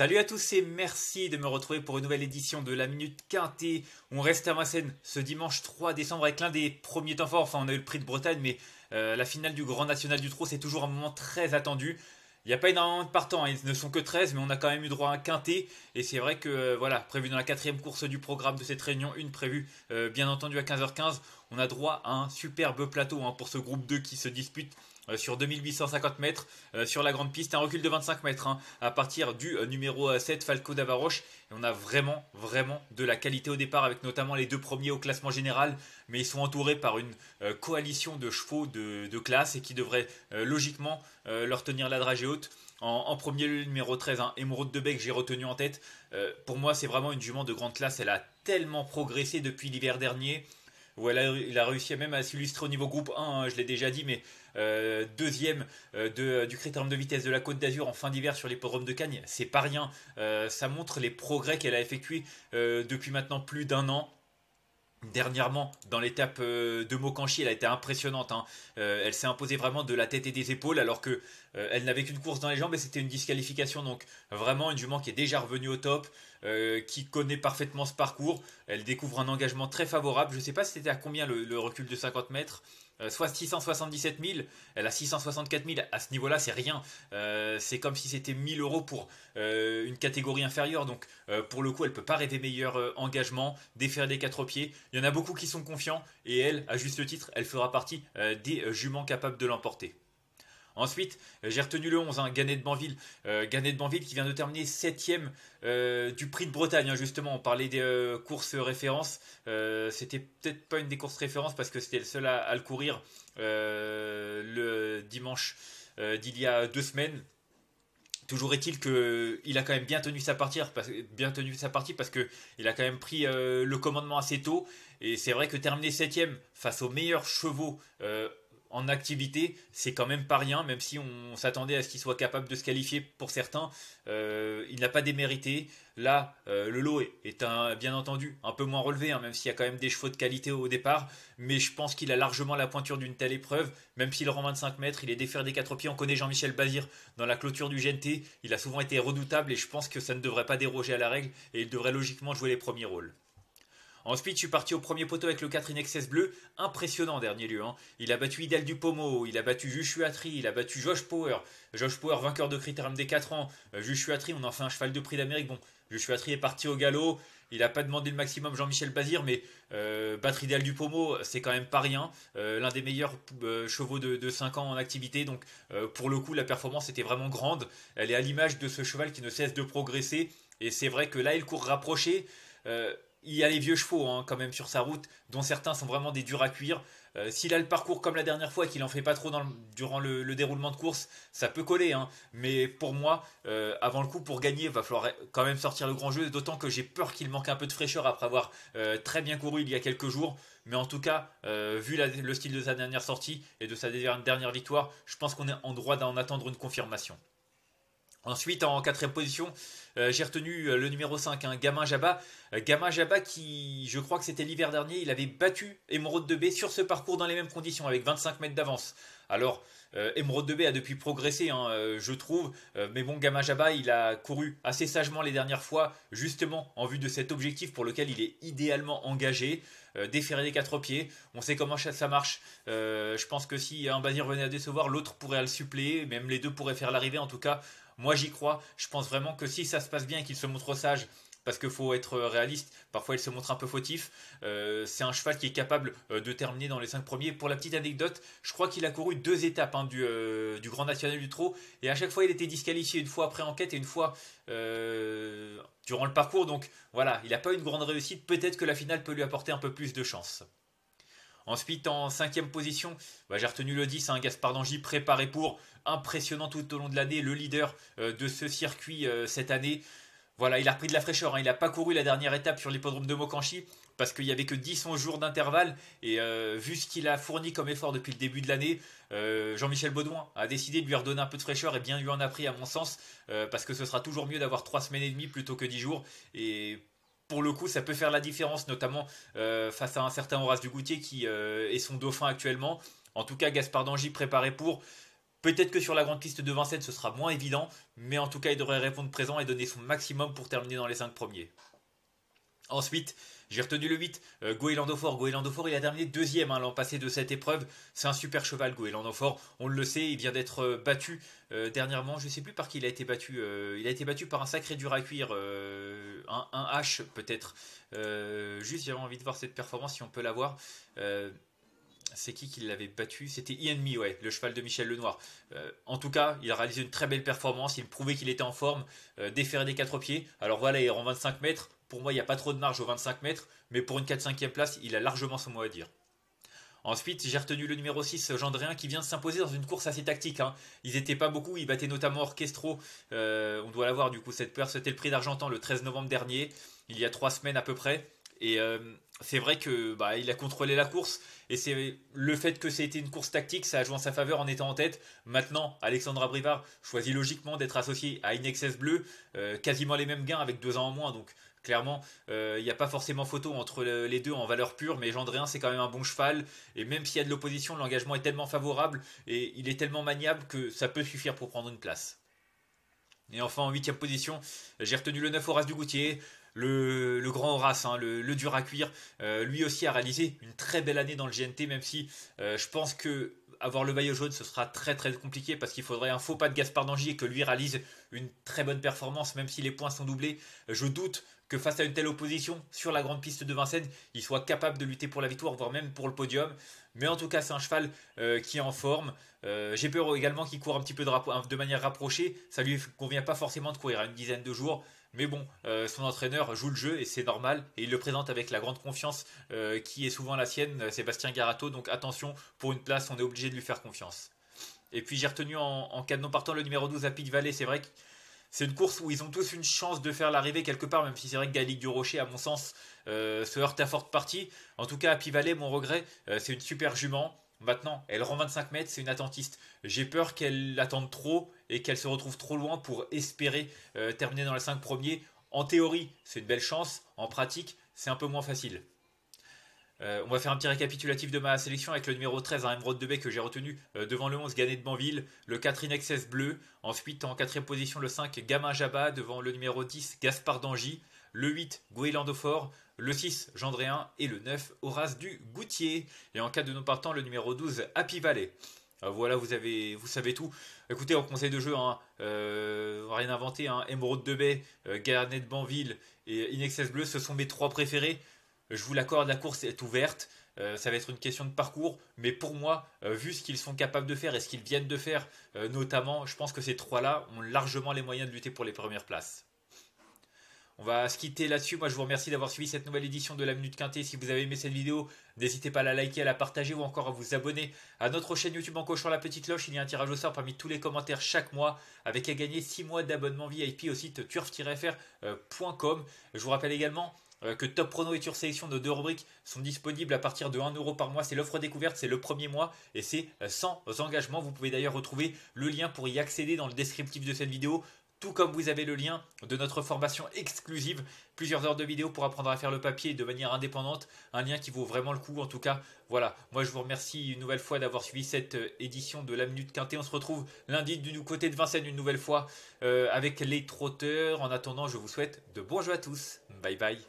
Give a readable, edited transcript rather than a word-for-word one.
Salut à tous et merci de me retrouver pour une nouvelle édition de la Minute Quintée. On reste à Vincennes ce dimanche 3 décembre avec l'un des premiers temps forts. Enfin, on a eu le Prix de Bretagne, mais la finale du Grand National du Trot, c'est toujours un moment très attendu. Il n'y a pas énormément de partants, ils ne sont que 13, mais on a quand même eu droit à un quintet. Et c'est vrai que, voilà, prévu dans la quatrième course du programme de cette réunion, une prévue bien entendu à 15h15, on a droit à un superbe plateau pour ce groupe 2 qui se dispute sur 2850 mètres sur la grande piste, un recul de 25 mètres à partir du numéro 7 Falco d'Avaroche. Et on a vraiment de la qualité au départ avec notamment les deux premiers au classement général, mais ils sont entourés par une coalition de chevaux de classe et qui devrait logiquement leur tenir la dragée haute. En premier lieu, le numéro 13, Émeraude de Bec, j'ai retenu en tête. Pour moi, c'est vraiment une jument de grande classe. Elle a tellement progressé depuis l'hiver dernier. Voilà, il a réussi même à s'illustrer au niveau groupe 1, je l'ai déjà dit, mais deuxième du Critérium de vitesse de la Côte d'Azur en fin d'hiver sur l'hippodrome de Cagnes, c'est pas rien. Ça montre les progrès qu'elle a effectués depuis maintenant plus d'un an. Dernièrement, dans l'étape de Mauquenchy, elle a été impressionnante. Elle s'est imposée vraiment de la tête et des épaules, alors qu'elle n'avait qu'une course dans les jambes et c'était une disqualification. Donc vraiment une jument qui est déjà revenue au top, qui connaît parfaitement ce parcours. Elle découvre un engagement très favorable. Je ne sais pas si c'était à combien le recul de 50 mètres. Soit 677 000, elle a 664 000, à ce niveau-là c'est rien, c'est comme si c'était 1 000 € pour une catégorie inférieure, donc pour le coup elle ne peut pas rêver meilleur engagement, défaire les quatre pieds, il y en a beaucoup qui sont confiants, et elle, à juste titre, elle fera partie des juments capables de l'emporter. Ensuite, j'ai retenu le 11, Ganet de Banville. Ganet de Banville qui vient de terminer 7ème du Prix de Bretagne. Justement, on parlait des courses références. C'était peut-être pas une des courses références parce que c'était le seul à le courir le dimanche d'il y a 2 semaines. Toujours est-il qu'il a quand même bien tenu sa partie parce qu'il a quand même pris le commandement assez tôt. Et c'est vrai que terminer 7ème face aux meilleurs chevaux en activité, c'est quand même pas rien, même si on s'attendait à ce qu'il soit capable de se qualifier pour certains. Il n'a pas démérité. Là, le lot est bien entendu un peu moins relevé, même s'il y a quand même des chevaux de qualité au départ. Mais je pense qu'il a largement la pointure d'une telle épreuve. Même s'il rend 25 mètres, il est défaire des 4 pieds. On connaît Jean-Michel Bazire dans la clôture du GNT. Il a souvent été redoutable et je pense que ça ne devrait pas déroger à la règle et il devrait logiquement jouer les premiers rôles. Ensuite, je suis parti au premier poteau avec le 4 Inexcess Bleu. Impressionnant en dernier lieu. Il a battu Idéal du Pommeau, il a battu Juchuatri, il a battu Josh Power. Josh Power, vainqueur de Critérium des 4 ans. Juchuatri, on en fait un cheval de Prix d'Amérique. Bon, Juchuatri est parti au galop. Il n'a pas demandé le maximum Jean-Michel Bazire, mais battre Idéal du Pommeau, c'est quand même pas rien. L'un des meilleurs chevaux de 5 ans en activité. Donc, pour le coup, la performance était vraiment grande. Elle est à l'image de ce cheval qui ne cesse de progresser. Et c'est vrai que là, il court rapproché. Il y a les vieux chevaux quand même sur sa route, dont certains sont vraiment des durs à cuire. S'il a le parcours comme la dernière fois et qu'il n'en fait pas trop durant le déroulement de course, ça peut coller. Mais pour moi, avant le coup, pour gagner, il va falloir quand même sortir le grand jeu. D'autant que j'ai peur qu'il manque un peu de fraîcheur après avoir très bien couru il y a quelques jours. Mais en tout cas, vu le style de sa dernière sortie et de sa dernière victoire, je pense qu'on est en droit d'en attendre une confirmation. Ensuite, en 4ème position, j'ai retenu le numéro 5, Gamin Jabba. Gamin Jabba qui, je crois que c'était l'hiver dernier, il avait battu Émeraude de Bec sur ce parcours dans les mêmes conditions, avec 25 mètres d'avance. Alors, Émeraude de Bec a depuis progressé, je trouve. Mais bon, Gamin Jabba, il a couru assez sagement les dernières fois, justement en vue de cet objectif pour lequel il est idéalement engagé. Déferrer les 4 pieds, on sait comment ça marche. Je pense que si un Bazire venait à décevoir, l'autre pourrait le suppléer, même les deux pourraient faire l'arrivée. En tout cas, moi j'y crois, je pense vraiment que si ça se passe bien et qu'il se montre sage, parce qu'il faut être réaliste, parfois il se montre un peu fautif, c'est un cheval qui est capable de terminer dans les 5 premiers. Pour la petite anecdote, je crois qu'il a couru 2 étapes du Grand National du Trot, et à chaque fois il était disqualifié, une fois après enquête et une fois durant le parcours. Donc voilà, il n'a pas eu une grande réussite, peut-être que la finale peut lui apporter un peu plus de chance. Ensuite, en 5ème position, j'ai retenu le 10, Gaspard d'Angy, préparé pour, impressionnant tout au long de l'année, le leader de ce circuit cette année. Voilà, il a repris de la fraîcheur, il n'a pas couru la dernière étape sur l'hippodrome de Mauquenchy parce qu'il n'y avait que 10-11 jours d'intervalle. Et vu ce qu'il a fourni comme effort depuis le début de l'année, Jean-Michel Baudouin a décidé de lui redonner un peu de fraîcheur et bien lui en a pris à mon sens, parce que ce sera toujours mieux d'avoir 3 semaines et demie plutôt que 10 jours. Et pour le coup, ça peut faire la différence, notamment face à un certain Horace du Goutier qui est son dauphin actuellement. En tout cas, Gaspard d'Angy préparé pour. Peut-être que sur la grande piste de Vincennes, ce sera moins évident, mais en tout cas, il devrait répondre présent et donner son maximum pour terminer dans les 5 premiers. Ensuite, j'ai retenu le 8, Goéland d'Auford. Goéland d'Auford, il a terminé deuxième l'an passé de cette épreuve. C'est un super cheval, Goéland d'Auford. On le sait, il vient d'être battu dernièrement. Je ne sais plus par qui il a été battu. Il a été battu par un sacré dur à cuire, un H peut-être. Juste, j'avais envie de voir cette performance, si on peut la voir. C'est qui l'avait battu? C'était Ian Me, ouais, le cheval de Michel Lenoir. En tout cas, il a réalisé une très belle performance. Il prouvait qu'il était en forme, déféré des 4 pieds. Alors voilà, il est en 25 mètres. Pour moi, il n'y a pas trop de marge aux 25 mètres. Mais pour une 4/5e place, il a largement son mot à dire. Ensuite, j'ai retenu le numéro 6, Gendreen, qui vient de s'imposer dans une course assez tactique. Ils n'étaient pas beaucoup, ils battaient notamment Orchestro. On doit l'avoir du coup, cette paire. C'était le Prix d'Argentan le 13 novembre dernier, il y a 3 semaines à peu près. Et c'est vrai que il a contrôlé la course, et c'est le fait que c'était une course tactique, ça a joué en sa faveur en étant en tête. Maintenant, Alexandre Brivard choisit logiquement d'être associé à Inexcess Bleu, quasiment les mêmes gains avec 2 ans en moins, donc clairement il n'y a pas forcément photo entre les deux en valeur pure, mais Gendreen c'est quand même un bon cheval, et même s'il y a de l'opposition, l'engagement est tellement favorable et il est tellement maniable que ça peut suffire pour prendre une place. Et enfin, en 8e position, j'ai retenu le 9, Horace du Goutier. Le grand Horace, le dur à cuire, lui aussi a réalisé une très belle année dans le GNT, même si je pense que avoir le maillot jaune, ce sera très très compliqué, parce qu'il faudrait un faux pas de Gaspard d'Angy et que lui réalise une très bonne performance, même si les points sont doublés. Je doute que face à une telle opposition sur la grande piste de Vincennes, il soit capable de lutter pour la victoire, voire même pour le podium. Mais en tout cas, c'est un cheval qui est en forme. J'ai peur également qu'il court un petit peu de manière rapprochée. Ça lui convient pas forcément de courir à une dizaine de jours. Mais bon, son entraîneur joue le jeu et c'est normal. Et il le présente avec la grande confiance qui est souvent la sienne, Sébastien Garato. Donc attention, pour une place, on est obligé de lui faire confiance. Et puis j'ai retenu en cas de non partant le numéro 12, Happy Valley. C'est vrai que c'est une course où ils ont tous une chance de faire l'arrivée quelque part, même si c'est vrai que Galig du Rocher, à mon sens, se heurte à forte partie. En tout cas, Happy Valley, mon regret, c'est une super jument. Maintenant, elle rend 25 mètres, c'est une attentiste. J'ai peur qu'elle attende trop et qu'elle se retrouve trop loin pour espérer terminer dans les 5 premiers. En théorie, c'est une belle chance. En pratique, c'est un peu moins facile. On va faire un petit récapitulatif de ma sélection avec le numéro 13, Émeraude de Bec, que j'ai retenu devant le 11, Ganet de Banville, le 4, Inexcess Bleu. Ensuite, en 4e position, le 5, Gamin Jabba, devant le numéro 10, Gaspard d'Angy, le 8, Goéland d'Auford, le 6, Gendreen et le 9, Horace du Goutier. Et en cas de non partant, le numéro 12, Happy Valley. Voilà, vous savez tout. Écoutez, en conseil de jeu, rien inventé, Émeraude de Bec, Ganet de Banville et Inexcess Bleu, ce sont mes 3 préférés. Je vous l'accorde, la course est ouverte, ça va être une question de parcours, mais pour moi, vu ce qu'ils sont capables de faire et ce qu'ils viennent de faire, notamment, je pense que ces 3-là ont largement les moyens de lutter pour les premières places. On va se quitter là-dessus. Moi, je vous remercie d'avoir suivi cette nouvelle édition de la Minute Quintée. Si vous avez aimé cette vidéo, n'hésitez pas à la liker, à la partager ou encore à vous abonner à notre chaîne YouTube en cochant la petite cloche. Il y a un tirage au sort parmi tous les commentaires chaque mois, avec à gagner 6 mois d'abonnement VIP au site turf-fr.com. Je vous rappelle également que Top Prono et Turf Sélection, nos 2 rubriques, sont disponibles à partir de 1 € par mois. C'est l'offre découverte, c'est le premier mois et c'est sans engagement. Vous pouvez d'ailleurs retrouver le lien pour y accéder dans le descriptif de cette vidéo, tout comme vous avez le lien de notre formation exclusive, plusieurs heures de vidéos pour apprendre à faire le papier de manière indépendante, un lien qui vaut vraiment le coup en tout cas. Voilà, moi je vous remercie une nouvelle fois d'avoir suivi cette édition de la Minute Quintée. On se retrouve lundi du côté de Vincennes une nouvelle fois avec les trotteurs. En attendant, je vous souhaite de bons jeux à tous. Bye bye.